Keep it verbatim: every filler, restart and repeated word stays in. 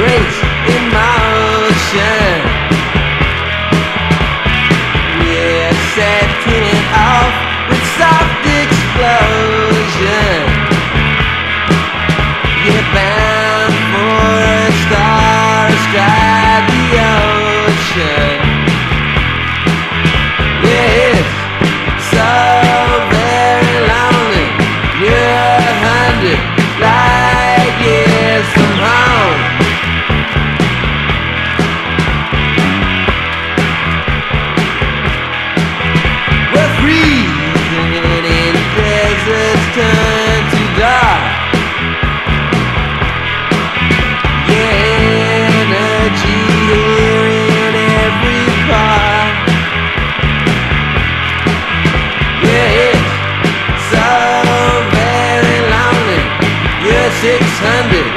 great emotion. We're setting off with soft explosion. You're bound for a star astride the ocean. It's so very lonely. You're a hundred light years from home. We're freezing in deserts turned to dark. Your energy here in every part. Yeah, it's so very lonely. You're six hundred.